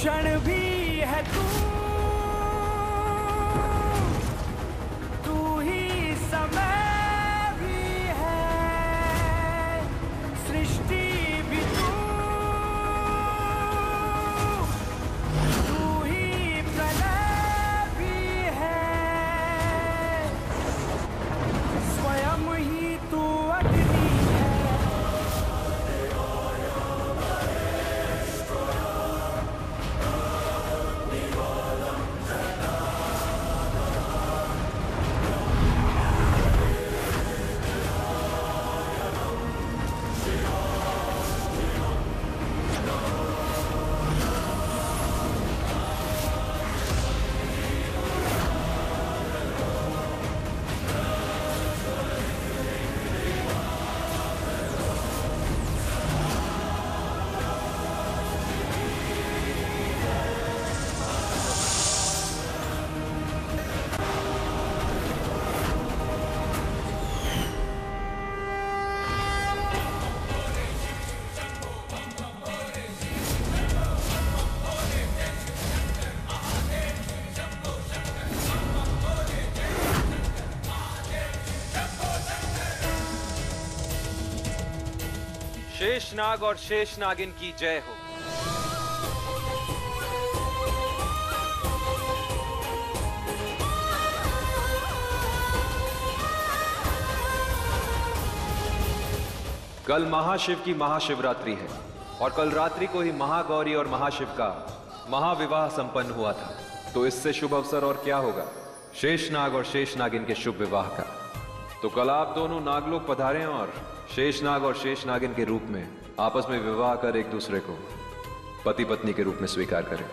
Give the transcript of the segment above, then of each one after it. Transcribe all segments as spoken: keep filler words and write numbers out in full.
भूषण भी है तू, तू ही समय भी है, सृष्टि भी तू, तू ही प्रलय भी है, स्वयं ही तू अग्नि शेषनाग और शेषनागिन की जय हो। कल महाशिव की महाशिवरात्रि है और कल रात्रि को ही महागौरी और महाशिव का महाविवाह संपन्न हुआ था, तो इससे शुभ अवसर और क्या होगा शेषनाग और शेषनागिन के शुभ विवाह का। तो कल आप दोनों नागलोक पधारें और शेषनाग और शेषनागिन के रूप में आपस में विवाह कर एक दूसरे को पति पत्नी के रूप में स्वीकार करें।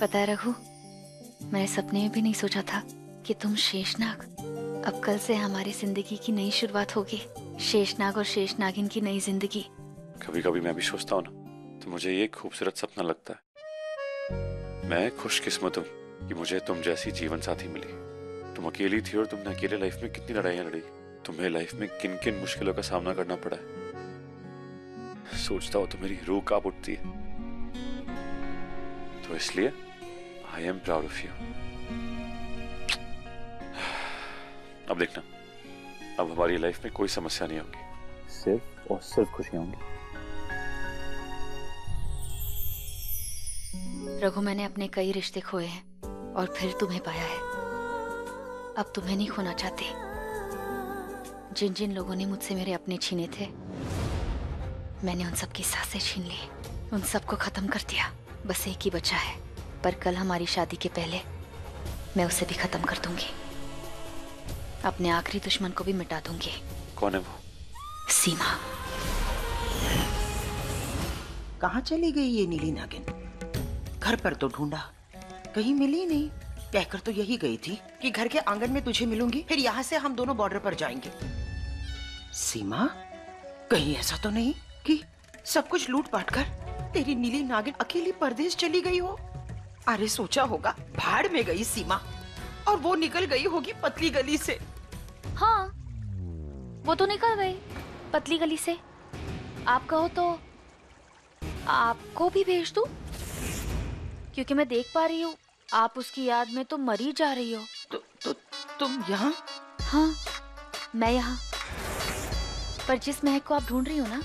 पता है रघु, मैंने सपने में भी नहीं सोचा था कि तुम शेषनाग। अब कल से हमारी जिंदगी की नई शुरुआत होगी, शेषनाग और शेषनागिन की नई जिंदगी। कभी कभी मैं भी सोचता हूँ ना, तो मुझे ये खूबसूरत सपना लगता है। मैं खुशकिस्मत हूँ कि मुझे तुम जैसी जीवन साथी मिली। तुम अकेली थी और तुमने अकेले लाइफ में कितनी लड़ाइयाँ लड़ी। तुम्हें लाइफ में किन किन मुश्किलों का सामना करना पड़ा है, सोचता हो तो मेरी रूह कांप उठती है। तो इसलिए I am proud of you. अब देखना, अब हमारी लाइफ में कोई समस्या नहीं होगी, सिर्फ और सिर्फ खुशियां होंगी। रघु, मैंने अपने कई रिश्ते खोए हैं और फिर तुम्हें पाया है। अब तुम्हें नहीं खोना चाहती। जिन जिन लोगों ने मुझसे मेरे अपने छीने थे, मैंने उन सबकी सांसें छीन ली, उन सबको खत्म कर दिया। बस एक ही बचा है, पर कल हमारी शादी के पहले मैं उसे भी खत्म कर दूंगी। अपने आखिरी दुश्मन को भी मिटा दूंगी। कौन है वो? सीमा। कहाँ चली गई ये नीली नागिन? घर पर तो ढूंढा, कहीं मिली नहीं। कहकर तो यही गई थी कि घर के आंगन में तुझे मिलूंगी, फिर यहाँ से हम दोनों बॉर्डर पर जाएंगे। सीमा, कहीं ऐसा तो नहीं कि सब कुछ लूट पाट कर तेरी नीली नागिन अकेली परदेश चली गई हो? अरे सोचा होगा, भाड़ में गई सीमा और वो निकल गई होगी पतली गली से। हाँ, वो तो निकल गई पतली गली से। आप कहो तो आपको भी भेज दूं, क्योंकि मैं देख पा रही हूँ आप उसकी याद में तो मरी जा रही हो। तो, तो तुम यहाँ? हाँ, मैं यहाँ। पर जिस महक को आप ढूंढ रही हो ना,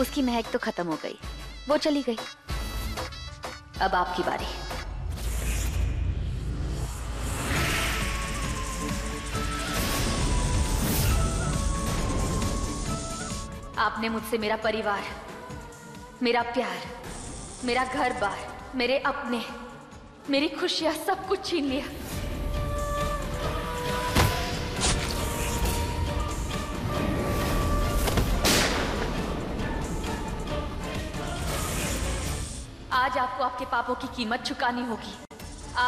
उसकी महक तो खत्म हो गई, वो चली गई। अब आपकी बारी। आपने मुझसे मेरा परिवार, मेरा प्यार, मेरा घर बार, मेरे अपने, मेरी खुशियां, सब कुछ छीन लिया। आज आपको आपके पापों की कीमत चुकानी होगी।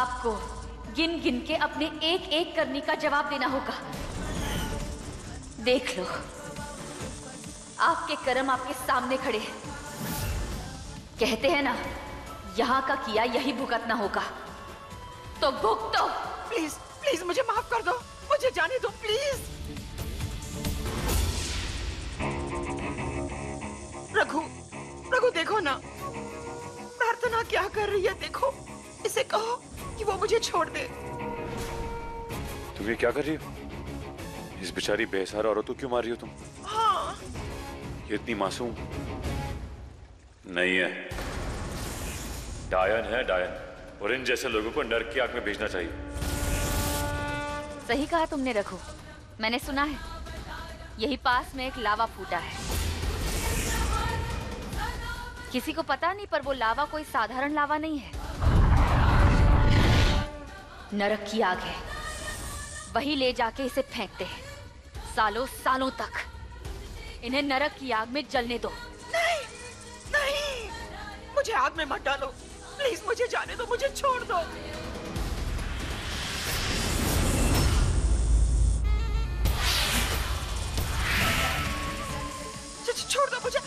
आपको गिन गिन के अपने एक एक करने का जवाब देना होगा। देख लो, आपके कर्म आपके सामने खड़े हैं। कहते हैं ना, यहाँ का किया यही भुगतना होगा, तो भुगतो। प्लीज प्लीज मुझे माफ कर दो, मुझे जाने दो प्लीज। रघु, रघु देखो ना, प्रार्थना क्या कर रही है। देखो, इसे कहो कि वो मुझे छोड़ दे। तुम ये क्या कर रही हो? इस बेचारी बेसहारा औरत को क्यों मार रही हो तुम? हाँ। ये इतनी मासूम नहीं है। डायन है डायन, और इन जैसे लोगों को नर्क की आग में भेजना चाहिए। सही कहा तुमने रघु, मैंने सुना है यही पास में एक लावा फूटा है। किसी को पता नहीं, पर वो लावा कोई साधारण लावा नहीं है, नरक की आग है। वही ले जाके इसे फेंकते हैं, सालों सालों तक। इन्हें नरक की आग में जलने दो। नहीं, नहीं, मुझे आग में मत डालो प्लीज, मुझे जाने दो, मुझे छोड़ दो। छोड़ दो मुझे।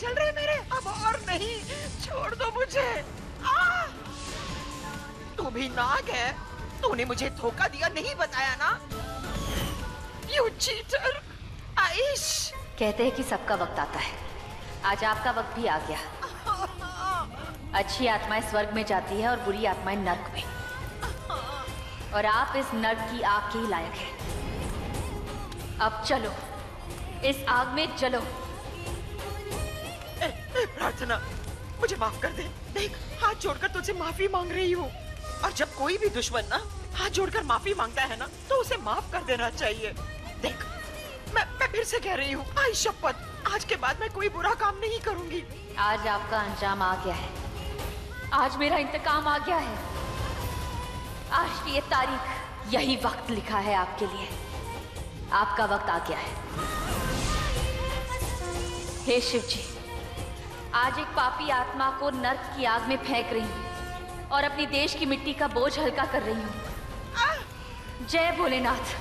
चल रहे मेरे, अब और नहीं, छोड़ दो मुझे। आ! तू भी नाग है, तूने मुझे धोखा दिया, नहीं बताया ना, यू चीटर आइश। कहते हैं कि सबका वक्त आता है, आज आपका वक्त भी आ गया। अच्छी आत्माएं स्वर्ग में जाती है और बुरी आत्माएं नर्क में, और आप इस नर्क की आग के ही लायक हैं। अब चलो, इस आग में चलो। प्रार्थना, मुझे माफ कर दे। देख, हाथ जोड़कर तुझसे माफी मांग रही हूँ, और जब कोई भी दुश्मन ना हाथ जोड़कर माफी मांगता है ना, तो उसे माफ कर देना चाहिए। देख, मैं मैं फिर से कह रही हूँ, आई शपथ, आज के बाद मैं कोई बुरा काम नहीं करूँगी। आज आपका अंजाम आ गया है, आज मेरा इंतकाम आ गया है। आज की ये तारीख, यही वक्त लिखा है आपके लिए। आपका वक्त आ गया है। हे शिव जी, आज एक पापी आत्मा को नर्क की आग में फेंक रही हूँ और अपने देश की मिट्टी का बोझ हल्का कर रही हूँ। जय भोलेनाथ।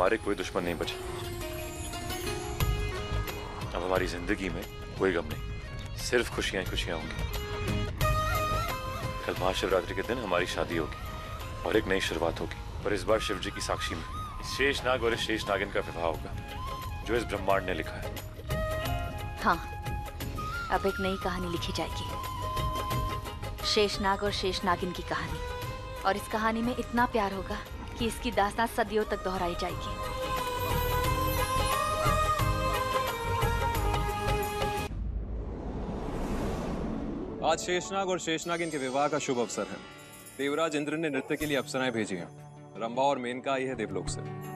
हमारे कोई दुश्मन नहीं बचा। अब हमारी जिंदगी में कोई गम नहीं, सिर्फ खुशियां ही खुशियां होंगी। कल महाशिवरात्रि के दिन हमारी शादी होगी और एक नई शुरुआत होगी, पर इस बार शिवजी की साक्षी में शेषनाग और शेषनागिन का विवाह होगा, जो इस ब्रह्मांड ने लिखा है। हाँ, अब एक नई कहानी लिखी जाएगी, शेषनाग और शेषनागिन की कहानी। और इस कहानी में इतना प्यार होगा कि इसकी दास्तां सदियों तक दोहराई जाएगी। आज शेषनाग और शेषनागिन के विवाह का शुभ अवसर है। देवराज इंद्र ने नृत्य के लिए अप्सराएं भेजी हैं। रंबा और मेन का आई है देवलोक से।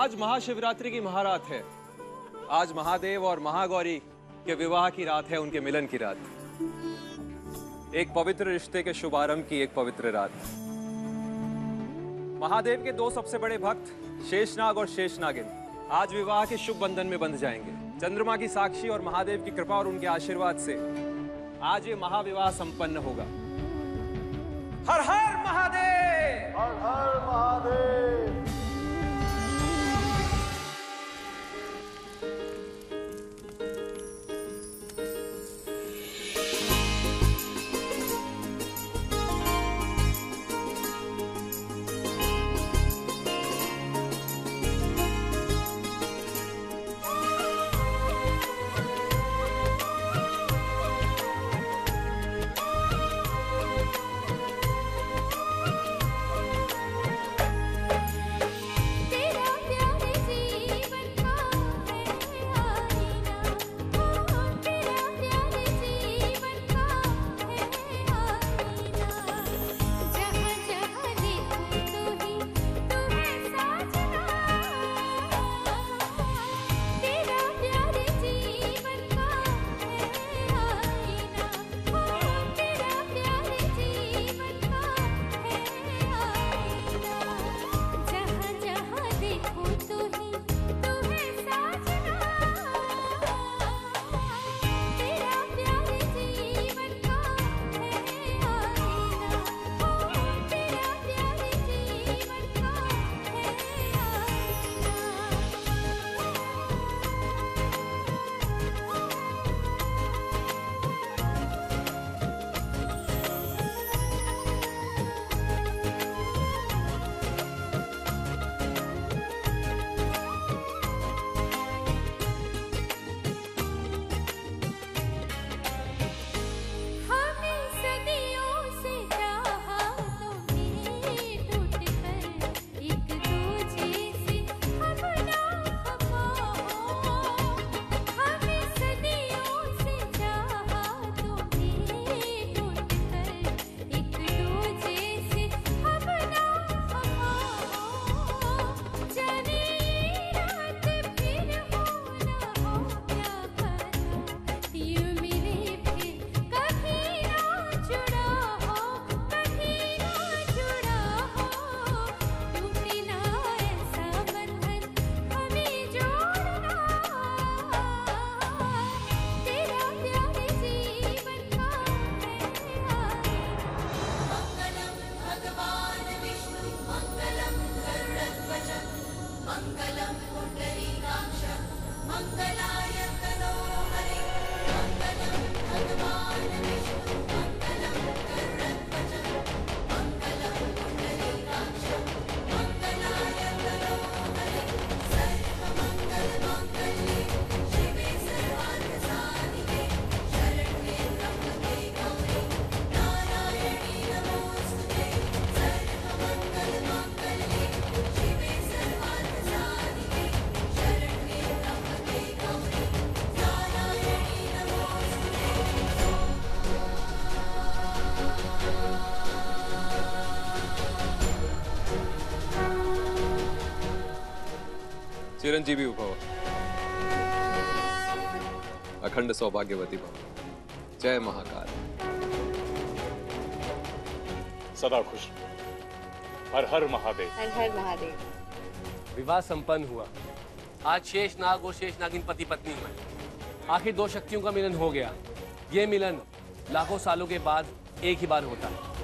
आज महाशिवरात्रि की महारात है। आज महादेव और महागौरी के विवाह की रात है, उनके मिलन की रात, एक पवित्र रिश्ते के शुभारंभ की एक पवित्र रात। महादेव के दो सबसे बड़े भक्त शेषनाग और शेषनागिन आज विवाह के शुभ बंधन में बंध जाएंगे। चंद्रमा की साक्षी और महादेव की कृपा और उनके आशीर्वाद से आज ये महाविवाह संपन्न होगा। हर हर महादेव, हर हर महादेव। चिरंजीवी भव, अखंड सौभाग्यवती भव, जय महाकाल। सदा खुश, हर हर महादेव, हर हर महादेव। विवाह संपन्न हुआ। आज शेषनाग और शेषनागिन पति पत्नी हुए। आखिर दो शक्तियों का मिलन हो गया। ये मिलन लाखों सालों के बाद एक ही बार होता है।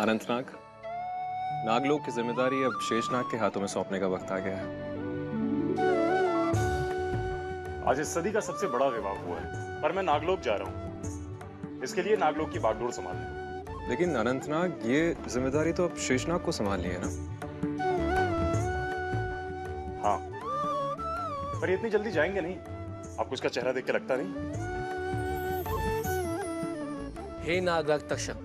अनंतनाग, नागलोक की जिम्मेदारी अब शेषनाग के हाथों में सौंपने का वक्त आ गया है। आज इस सदी का सबसे बड़ा विवाह हुआ है, पर मैं नागलोक जा रहा हूँ। इसके लिए नागलोक की बागडोर संभालनी। लेकिन अनंतनाग, ये जिम्मेदारी तो अब शेषनाग को संभालनी है ना? हाँ, पर इतनी जल्दी जाएंगे नहीं। आपको इसका चेहरा देख के लगता नहीं? हे नागराज तक्षक,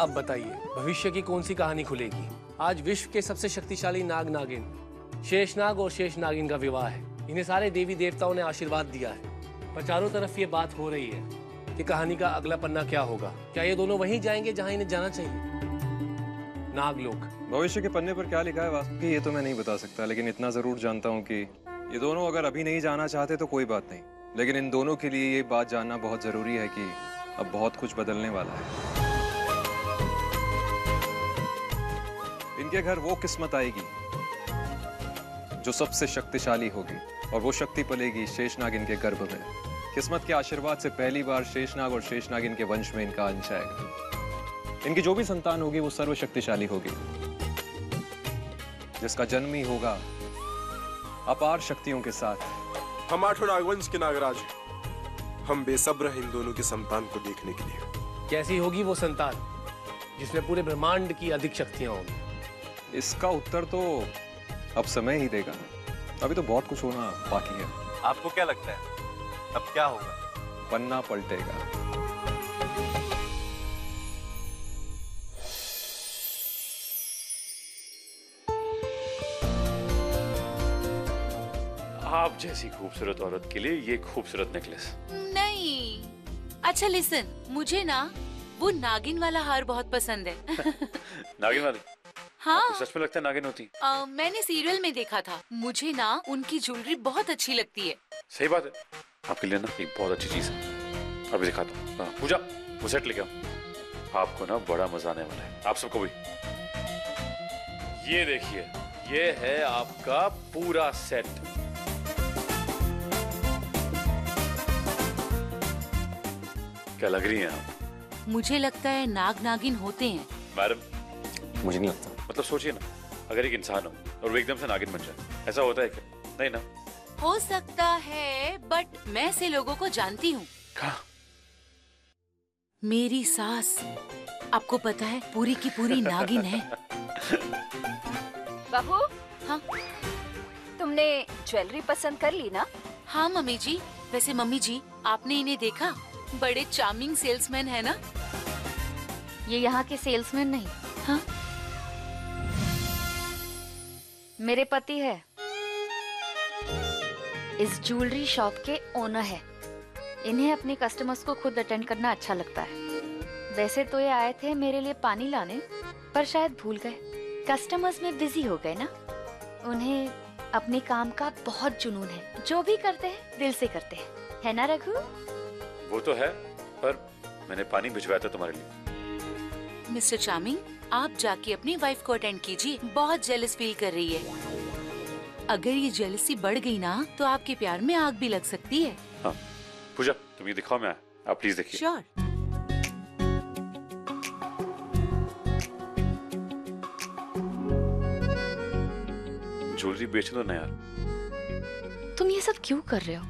अब बताइए भविष्य की कौन सी कहानी खुलेगी? आज विश्व के सबसे शक्तिशाली नाग नागिन शेषनाग और शेषनागिन का विवाह है। इन्हें सारे देवी देवताओं ने आशीर्वाद दिया है, पर चारों तरफ ये बात हो रही है कि कहानी का अगला पन्ना क्या होगा। क्या ये दोनों वहीं जाएंगे जहां इन्हें जाना चाहिए? नागलोक। भविष्य के पन्ने पर क्या लिखा है वास्तव में ये तो मैं नहीं बता सकता, लेकिन इतना जरूर जानता हूँ कि ये दोनों अगर अभी नहीं जाना चाहते तो कोई बात नहीं, लेकिन इन दोनों के लिए ये बात जानना बहुत जरूरी है कि अब बहुत कुछ बदलने वाला है। इनके घर वो किस्मत आएगी जो सबसे शक्तिशाली होगी, और वो शक्ति पलेगी शेषनाग इनके गर्भ में। किस्मत के आशीर्वाद से पहली बार शेषनाग और शेषनाग इनके वंश में इनका अंश आएगा। इनकी जो भी संतान होगी वो सर्वशक्तिशाली होगी। जिसका जन्म ही होगा अपार शक्तियों के साथ। हम आठों नागवंश के नागराज, हम बेसब्र हैं इन दोनों की संतान को देखने के लिए। कैसी होगी वो संतान जिसमें पूरे ब्रह्मांड की अधिक शक्तियां होंगी? इसका उत्तर तो अब समय ही देगा। अभी तो बहुत कुछ होना बाकी है। आपको क्या लगता है अब क्या होगा? पन्ना पलटेगा। आप जैसी खूबसूरत औरत के लिए ये खूबसूरत नेकलेस नहीं। अच्छा लिसन, मुझे ना वो नागिन वाला हार बहुत पसंद है। नागिन वाली? हाँ, सच में लगता है नागिन होती। आ, मैंने सीरियल में देखा था। मुझे ना उनकी ज्वेलरी बहुत अच्छी लगती है। सही बात है। आपके लिए ना एक बहुत अच्छी चीज है, अभी दिखाता हूँ। पूजा, वो सेट लेके आओ। आपको ना बड़ा मजा आने वाला है, आप सबको भी। ये देखिए, ये है आपका पूरा सेट। क्या लग रही है आप? मुझे लगता है नाग नागिन होते हैं। मैडम, मुझे नहीं लगता। मतलब सोचिए ना, अगर एक इंसान हो और वो एकदम से नागिन बन जाए, ऐसा होता है क्या? नहीं ना। हो सकता है, बट मैं से लोगों को जानती हूँ। कहाँ? मेरी सास, आपको पता है, पूरी की पूरी नागिन है। बहू। हाँ? तुमने ज्वेलरी पसंद कर ली ना? हाँ मम्मी जी। वैसे मम्मी जी, आपने इन्हें देखा? बड़े चार्मिंग सेल्समैन है ना? ये यहाँ के सेल्समैन नहीं, हाँ? मेरे पति है, इस ज्वेलरी शॉप के ओनर है। इन्हें अपने कस्टमर्स को खुद अटेंड करना अच्छा लगता है। वैसे तो ये आए थे मेरे लिए पानी लाने, पर शायद भूल गए। कस्टमर्स में बिजी हो गए ना। उन्हें अपने काम का बहुत जुनून है। जो भी करते हैं दिल से करते हैं, है ना रघु? वो तो है, पर मैंने पानी भिजवाया था तुम्हारे लिए। मिस्टर चार्मिंग, आप जाके अपनी वाइफ को अटेंड कीजिए, बहुत जेलस फील कर रही है। अगर ये जेलसी बढ़ गई ना तो आपके प्यार में आग भी लग सकती है। हाँ। पूजा, तुम ये दिखाओ, मैं आप प्लीज देखिए। श्योर। ज्वेलरी बेच दो ना यार। तुम ये सब क्यों कर रहे हो?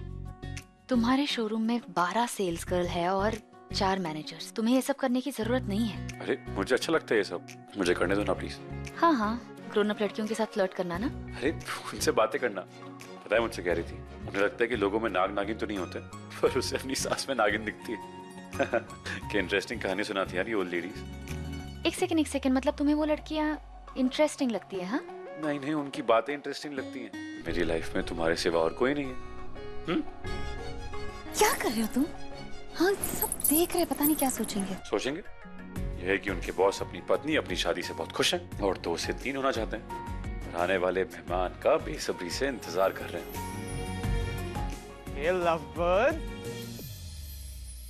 तुम्हारे शोरूम में बारह सेल्स गर्ल है और चार मैनेजर्स। तुम्हें ये सब करने की जरूरत नहीं है। अरे मुझे अच्छा लगता है ये सब, मुझे करने दो ना प्लीज। हाँ हाँ, ग्रोन अप लड़कियों के साथ फ्लर्ट करना ना। अरे उनसे बातें करना। पता है मुझसे कह रही थी, मुझे लगता है कि लोगों में नाग नागिन तो नहीं होते, पर उसे अपनी सास में नागिन दिखती है। क्या इंटरेस्टिंग कहानी सुनाती यार ये ओल्ड लेडीज। एक सेकंड एक सेकंड, मतलब तुम्हें वो लड़कियां इंटरेस्टिंग लगती है? हाँ? नहीं नहीं, उनकी बातें इंटरेस्टिंग लगती है। मेरी लाइफ में तुम्हारे सिवा और कोई नहीं है। हुँ? क्या कर रहे हो तुम? हाँ, सब देख रहे, पता नहीं क्या सोचेंगे। सोचेंगे यह है कि उनके बॉस अपनी पत्नी अपनी शादी से बहुत खुश हैं और दो से तीन होना चाहते हैं, और आने वाले मेहमान का बेसब्री से इंतजार कर रहे हैं। हे लव बर्ड,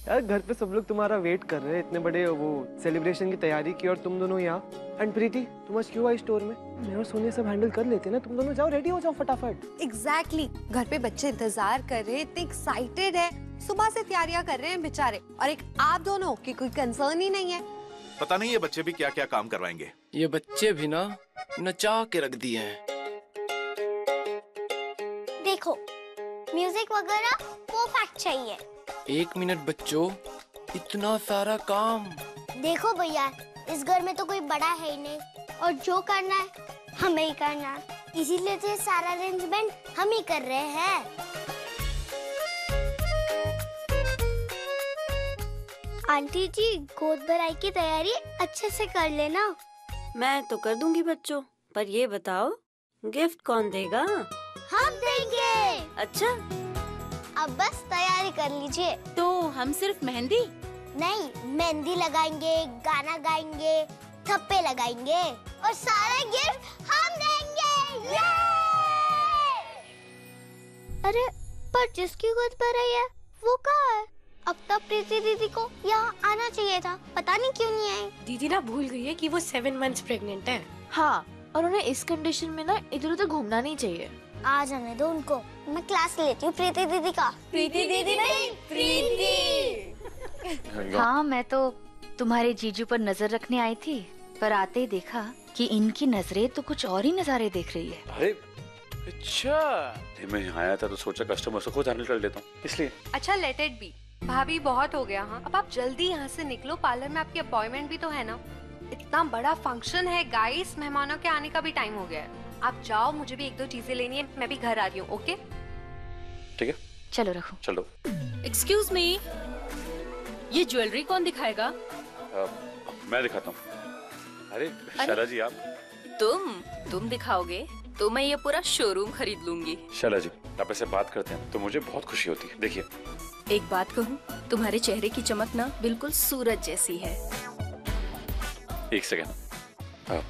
यार घर पे सब लोग तुम्हारा वेट कर रहे हैं। इतने बड़े वो सेलिब्रेशन की तैयारी की और तुम दोनों यहाँ। एंड प्रीति, तुम आज क्यों आई स्टोर में? मैं और सोनिया सब हैंडल कर लेते ना। तुम दोनों जाओ, रेडी हो जाओ फटाफट। एग्जैक्टली, घर पे बच्चे इंतजार कर रहे, इतने एक्साइटेड है, सुबह से तैयारियां कर रहे हैं बेचारे, और एक आप दोनों की कोई कंसर्न ही नहीं है। पता नहीं ये बच्चे भी क्या क्या काम करवाएंगे। ये बच्चे भी ना नचा के रख दिए हैं। देखो म्यूजिक वगैरह परफेक्ट चाहिए। एक मिनट बच्चों, इतना सारा काम। देखो भैया, इस घर में तो कोई बड़ा है ही नहीं, और जो करना है हमें ही करना है, इसीलिए तो ये सारा अरेंजमेंट हम ही कर रहे हैं। आंटी जी, गोद भराई की तैयारी अच्छे से कर लेना। मैं तो कर दूंगी बच्चों, पर ये बताओ गिफ्ट कौन देगा? हम देंगे। अच्छा, अब बस तैयारी कर लीजिए। तो हम सिर्फ मेहंदी? नहीं, मेहंदी लगाएंगे, गाना गाएंगे, थप्पे लगाएंगे, और सारे गिफ्ट हम देंगे। ये! अरे पर जिसकी गोद भराई है वो कहाँ है? अब तक प्रीति दीदी को यहाँ आना चाहिए था, पता नहीं क्यों नहीं आई। दीदी ना भूल गई है कि वो सेवन मंथ्स प्रेग्नेंट है। हाँ, और उन्हें इस कंडीशन में ना इधर उधर घूमना नहीं चाहिए। आ जाने दो उनको, मैं क्लास लेती हूँ प्रीति दीदी का। प्रीति दीदी नहीं, प्रीति। हाँ, मैं तो तुम्हारे जीजू पर नजर रखने आई थी, पर आते ही देखा कि इनकी नजरें तो कुछ और ही नजारे देख रही है। अरे अच्छा, मैं यहाँ आया था तो सोचा कस्टमर से खुद हैंडल कर लेता हूँ, इसलिए। अच्छा लेट इट बी भाभी, बहुत हो गया। हाँ, अब आप जल्दी यहाँ से निकलो, पार्लर में आपकी अपॉइंटमेंट भी तो है ना। इतना बड़ा फंक्शन है गाइस, मेहमानों के आने का भी टाइम हो गया है। आप जाओ, मुझे भी एक दो चीजें लेनी है, मैं भी घर आ रही हूँ। ओके ठीक है, चलो रखो। चलो। एक्सक्यूज मी, ये ज्वेलरी कौन दिखाएगा? आ, मैं दिखाता हूँ। अरे शाला जी, आप तुम तुम दिखाओगे तो मैं ये पूरा शोरूम खरीद लूंगी। शाला जी, आप ऐसे बात करते हैं तो मुझे बहुत खुशी होती है। देखिए एक बात कहूँ, तुम्हारे चेहरे की चमक ना बिल्कुल सूरज जैसी है। एक सेकंड, आप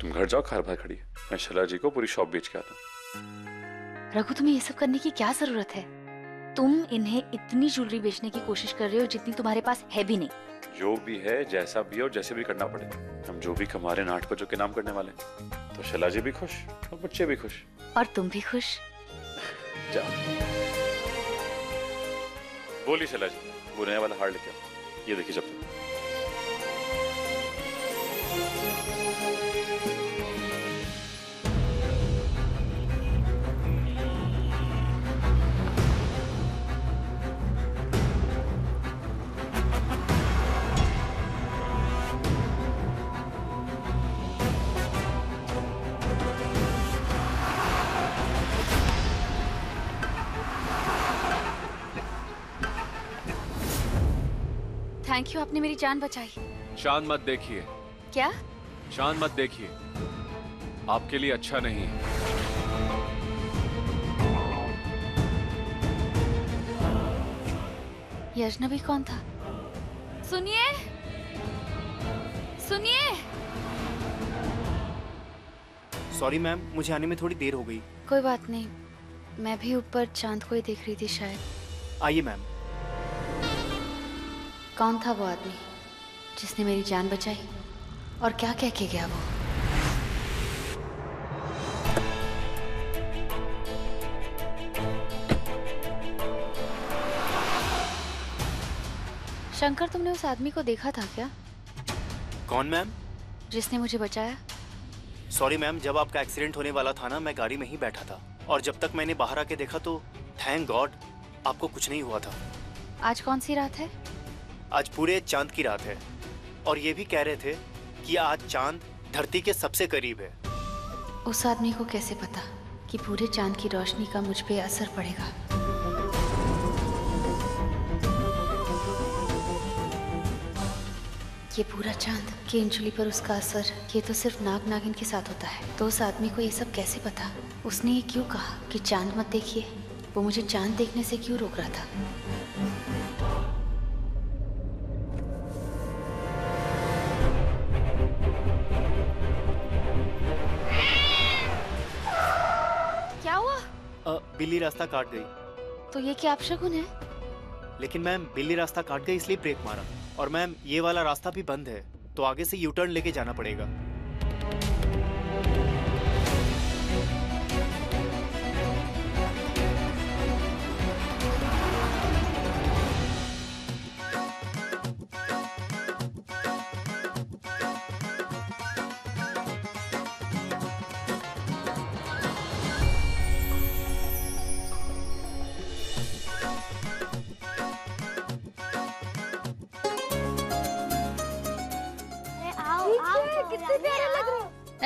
तुम घर जाओ, खार बार खड़ी है, मैं शला जी को पूरी शॉप बेच के आता हूँ। रघु, तुम्हें ये सब करने की क्या जरूरत है? तुम इन्हें इतनी ज्वेलरी बेचने की कोशिश कर रहे हो जितनी तुम्हारे पास है भी नहीं। जो भी है, जैसा भी है और जैसे भी करना पड़े, हम जो भी कमा रहे नाट बच्चों के नाम करने वाले, तो शला जी भी खुश और बच्चे भी खुश और तुम भी खुश। बोली शला जी, वो नया वाला हार लेके आओ, ये देखिए। जब थैंक यू, आपने मेरी जान बचाई। चांद मत देखिए। क्या? चांद मत देखिए, आपके लिए अच्छा नहीं है। ये अजनबी कौन था? सुनिए सुनिए। सॉरी मैम, मुझे आने में थोड़ी देर हो गई। कोई बात नहीं, मैं भी ऊपर चांद को ही देख रही थी शायद। आइए मैम। कौन था वो आदमी जिसने मेरी जान बचाई और क्या कह के गया वो? शंकर, तुमने उस आदमी को देखा था क्या? कौन मैम? जिसने मुझे बचाया। सॉरी मैम, जब आपका एक्सीडेंट होने वाला था ना, मैं गाड़ी में ही बैठा था और जब तक मैंने बाहर आके देखा तो थैंक गॉड आपको कुछ नहीं हुआ था। आज कौन सी रात है? आज पूरे चांद की रात है और ये भी कह रहे थे कि आज चांद धरती के सबसे करीब है। उस आदमी को कैसे पता कि पूरे चांद की रोशनी का मुझ पे असर पड़ेगा? ये पूरा चांद की इंजुली पर उसका असर, ये तो सिर्फ नाग नागिन के साथ होता है। तो उस आदमी को ये सब कैसे पता? उसने ये क्यों कहा कि चांद मत देखिए? वो मुझे चांद देखने से क्यों रोक रहा था? बिल्ली रास्ता काट गई। तो ये क्या अपशगुन है? लेकिन मैम, बिल्ली रास्ता काट गई इसलिए ब्रेक मारा, और मैम ये वाला रास्ता भी बंद है तो आगे से यू टर्न लेके जाना पड़ेगा।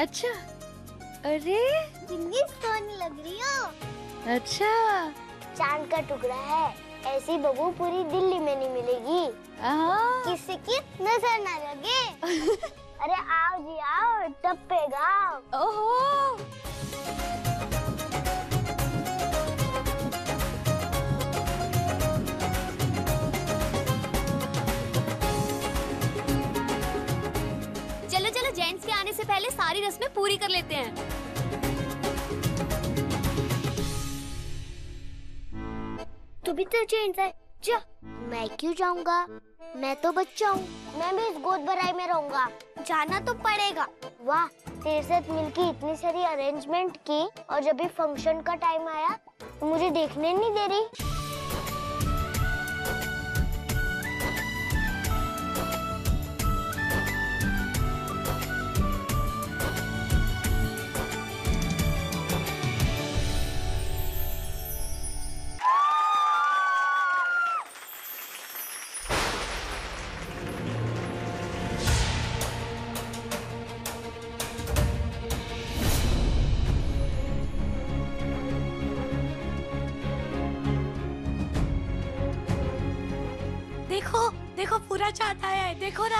अच्छा, अरे जिंदगी सोनी लग रही हो। अच्छा, चांद का टुकड़ा है, ऐसी बहू पूरी दिल्ली में नहीं मिलेगी। किसी की नजर ना लगे। अरे आओ जी आओ, टप्पे गाओ। ओहो, जेंट्स के आने से पहले सारी रस्में पूरी कर लेते हैं। तू भी तो जेंट्स है। जा। मैं क्यों जाऊंगा? मैं तो बच्चा हूँ। मैं भी इस गोद भराई में रहूंगा। जाना तो पड़ेगा। वाह, तेरे साथ मिलके इतनी सारी अरेंजमेंट की और जब भी फंक्शन का टाइम आया तो मुझे देखने नहीं दे रही। देखो पूरा चांद आया है, देखो ना।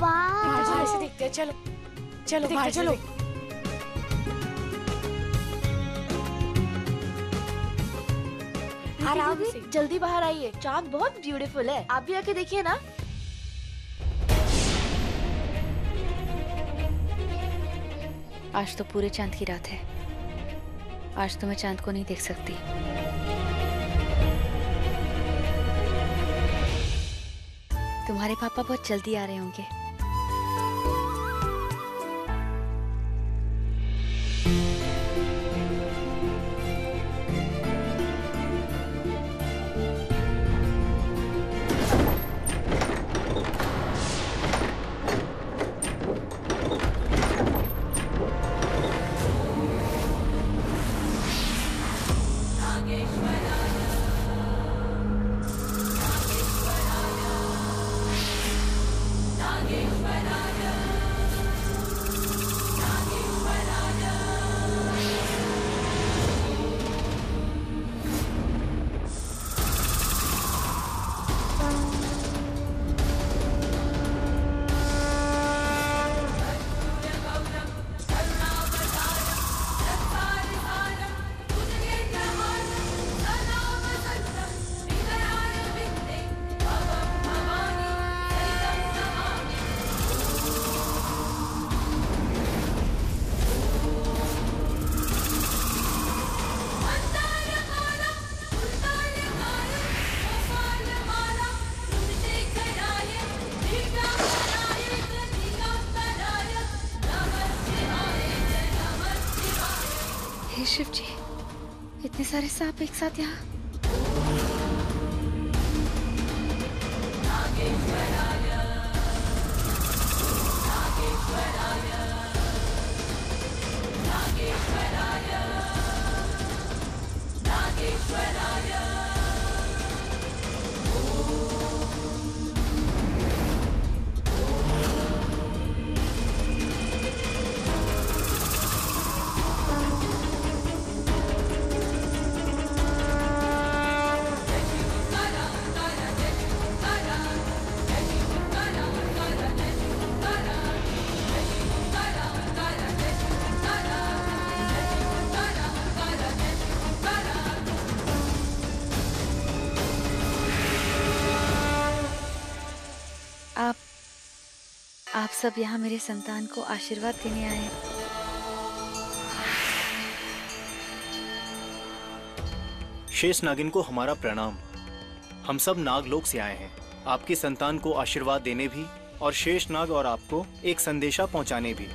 वाह, ऐसे दिखते हैं। चलो चलो बाहर चलो। आराम से, जल्दी बाहर आइए, चांद बहुत ब्यूटीफुल है, आप भी आके देखिए ना। आज तो पूरे चांद की रात है, आज तो मैं चांद को नहीं देख सकती। तुम्हारे पापा बहुत जल्दी आ रहे होंगे। शिव जी, इतने सारे सांप एक साथ यहाँ। आप सब यहाँ मेरे संतान को आशीर्वाद देने आए हैं। शेषनागिन को हमारा प्रणाम। हम सब नागलोक से आए हैं आपकी संतान को आशीर्वाद देने भी और शेषनाग और आपको एक संदेशा पहुँचाने भी।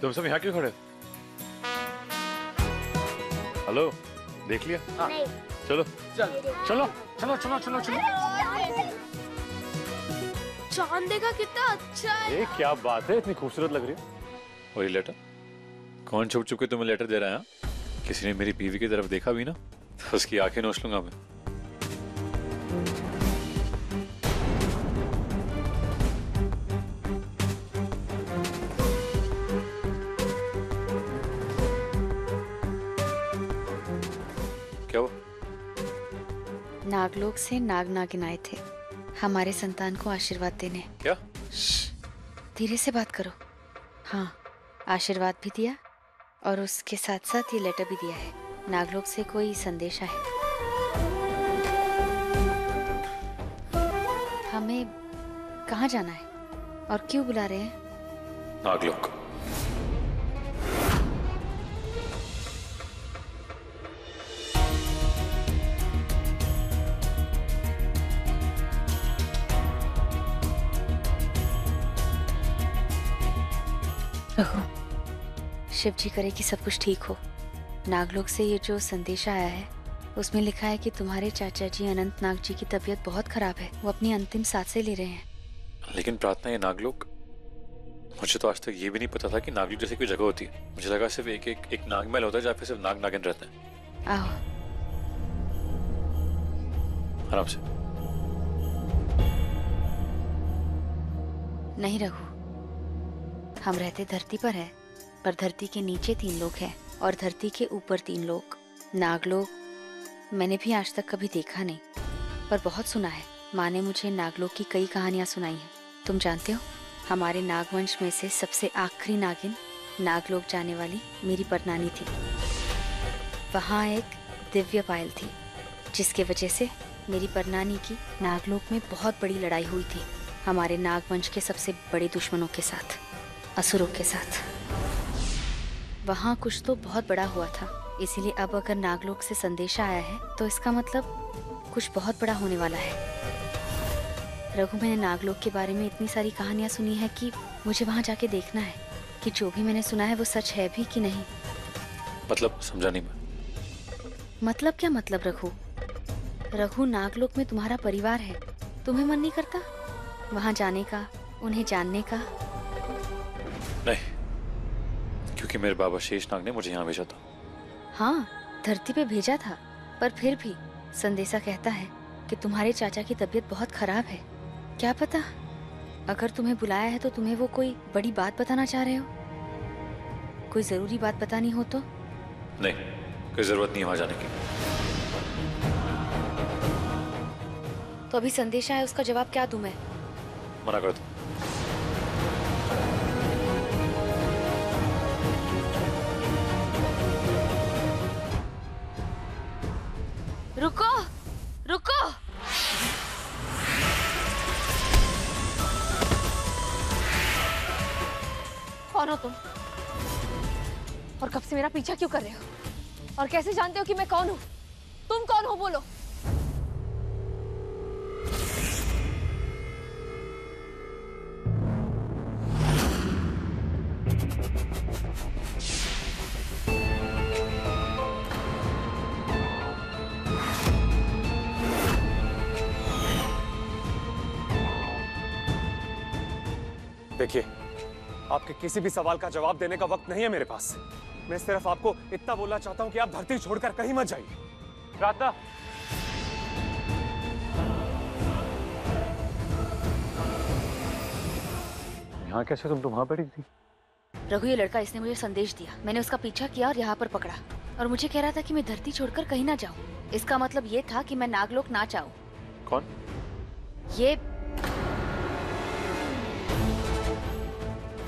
तुम सब यहाँ क्यों खड़े? हेलो, देख लिया? हाँ, चलो चलो चलो चलो चलो चलो। चांद देखा कितना अच्छा है। ये क्या बात है, इतनी खूबसूरत लग रही है। और ये लेटर कौन छुप छुप के तुम्हें लेटर दे रहा है? किसी ने मेरी बीवी की तरफ देखा भी ना तो उसकी आंखें नोच लूंगा मैं। नागलोक से नाग नागिन आए थे हमारे संतान को आशीर्वाद देने। क्या? धीरे से बात करो। हाँ, आशीर्वाद भी दिया और उसके साथ साथ ये लेटर भी दिया है। नागलोक से कोई संदेशा है। हमें कहाँ जाना है और क्यों बुला रहे हैं? नागलोक। शिव जी करे कि सब कुछ ठीक हो। नागलोक से ये जो संदेशा आया है उसमें लिखा है कि तुम्हारे चाचा जी अनंतनाग जी की तबीयत बहुत खराब है, वो अपनी अंतिम सांसें ले रहे हैं। लेकिन प्रार्थना ये नागलोक, मुझे तो आज तक ये भी नहीं पता था कि नागलोक जैसी कोई जगह होती है। मुझे लगा सिर्फ एक एक, एक नागमहल होता है जहाँ पे सिर्फ नाग नागिन रहते हैं। आओ आराम से। नहीं रघु, हम रहते धरती पर है, पर धरती के नीचे तीन लोक है और धरती के ऊपर तीन लोक। नागलोक मैंने भी आज तक कभी देखा नहीं, पर बहुत सुना है। माँ ने मुझे नागलोक की कई कहानियाँ सुनाई हैं। तुम जानते हो, हमारे नागवंश में से सबसे आखिरी नागिन नागलोक जाने वाली मेरी परनानी थी। वहाँ एक दिव्य पायल थी जिसके वजह से मेरी परनानी की नागलोक में बहुत बड़ी लड़ाई हुई थी हमारे नागवंश के सबसे बड़े दुश्मनों के साथ, असुरों के साथ। वहाँ कुछ तो बहुत बड़ा हुआ था, इसीलिए अब अगर नागलोक से संदेशा आया है तो इसका मतलब कुछ बहुत बड़ा होने वाला है। रघु, मैंने नागलोक के बारे में इतनी सारी कहानियाँ सुनी है कि मुझे वहाँ जाके देखना है कि जो भी मैंने सुना है वो सच है भी कि नहीं। मतलब समझा नहीं मैं। मतलब क्या मतलब रघु? रघु, नागलोक में तुम्हारा परिवार है, तुम्हें मन नहीं करता वहाँ जाने का, उन्हें जानने का? नहीं, क्योंकि मेरे बाबा शेषनाग ने मुझे यहाँ भेजा था। हाँ, धरती पे भेजा था, पर फिर भी संदेशा कहता है कि तुम्हारे चाचा की तबीयत बहुत खराब है। क्या पता, अगर तुम्हें बुलाया है तो तुम्हें वो कोई बड़ी बात बताना चाह रहे हो? कोई जरूरी बात बतानी हो तो? नहीं, कोई जरूरत नहीं वहाँ जाने की। तो अभी संदेशा है, उसका जवाब क्या दूं मैं? मना कर दो। रुको रुको, कौन हो तुम और कब से मेरा पीछा क्यों कर रहे हो? और कैसे जानते हो कि मैं कौन हूँ? तुम कौन हो बोलो? देखिए, आपके किसी भी सवाल का जवाब देने का वक्त नहीं है मेरे पास। मैं सिर्फ आपको इतना बोलना चाहता हूं कि आप धरती छोड़कर कहीं मत जाइए। राधा, यहाँ कैसे तुम तो वहां बैठी थी? रघु, ये लड़का, इसने मुझे संदेश दिया, मैंने उसका पीछा किया और यहाँ पर पकड़ा, और मुझे कह रहा था कि मैं धरती छोड़कर कहीं ना जाऊं। इसका मतलब ये था कि मैं नागलोक ना जाऊं। कौन? ये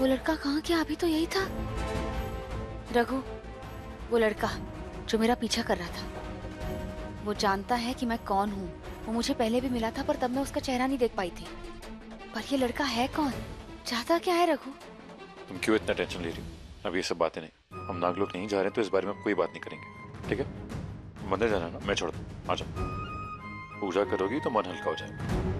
वो लड़का कहाँ गया? अभी तो यही था रघु, वो लड़का जो मेरा पीछा कर रहा था। वो जानता है कि मैं कौन हूँ। वो मुझे पहले भी मिला था, पर तब मैं उसका चेहरा नहीं देख पाई थी। पर ये लड़का है कौन? चाहता क्या है रघु? तुम क्यों इतना टेंशन ले रही हो? अब ये सब बातें नहीं। हम नागलोक नहीं जा रहे, तो इस बारे में कोई बात नहीं करेंगे, ठीक है? मंदिर जाना ना, मैं छोड़ता हूँ, आ जाओ। पूजा करोगी तो मन हल्का हो जाएगा।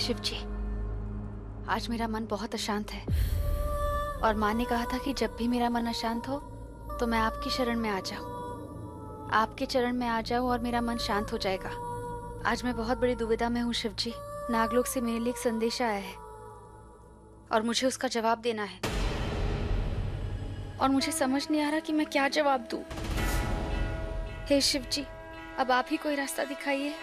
शिवजी, आज मेरा मन बहुत अशांत है, और माँ ने कहा था कि जब भी मेरा मन अशांत हो तो मैं आपकी शरण में आ जाऊं, आपके चरण में आ जाऊं और मेरा मन शांत हो जाएगा। आज मैं बहुत बड़ी दुविधा में हूँ शिवजी। नागलोक से मेरे लिए एक संदेश आया है और मुझे उसका जवाब देना है, और मुझे समझ नहीं आ रहा कि मैं क्या जवाब दूं। हे शिवजी, अब आप ही कोई रास्ता दिखाइए।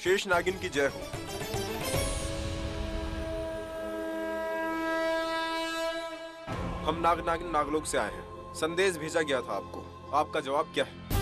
शेषनागिन की जय हो। हम नागनागिन नागलोक से आए हैं। संदेश भेजा गया था आपको। आपका जवाब क्या है?